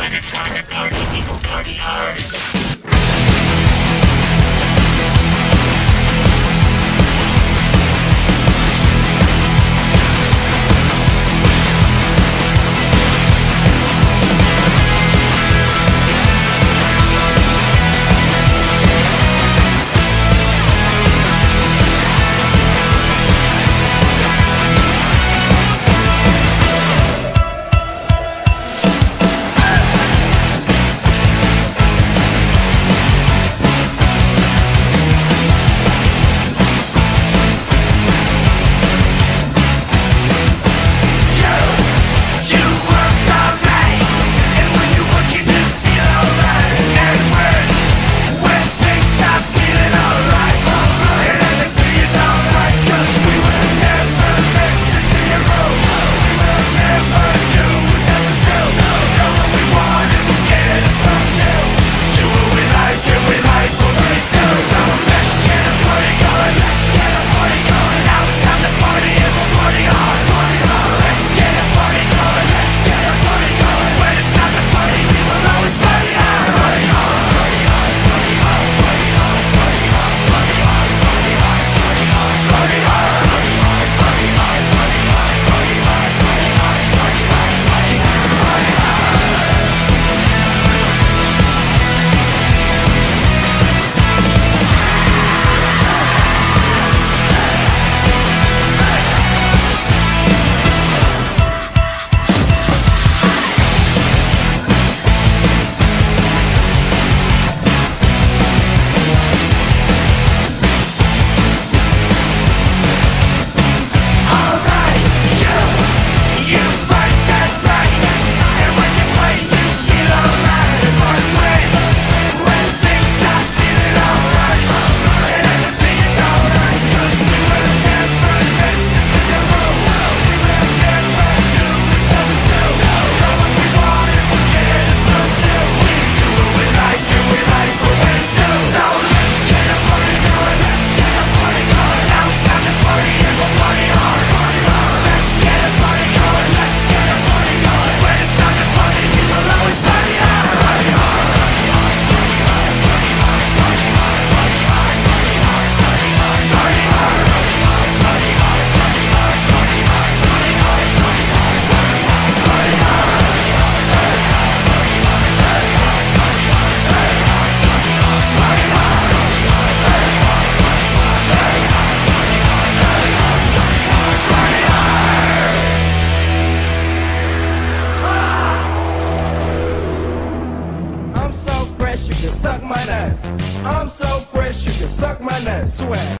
When it's time to party, people party hard. Suck my nuts. I'm so fresh, you can suck my nuts. Swag.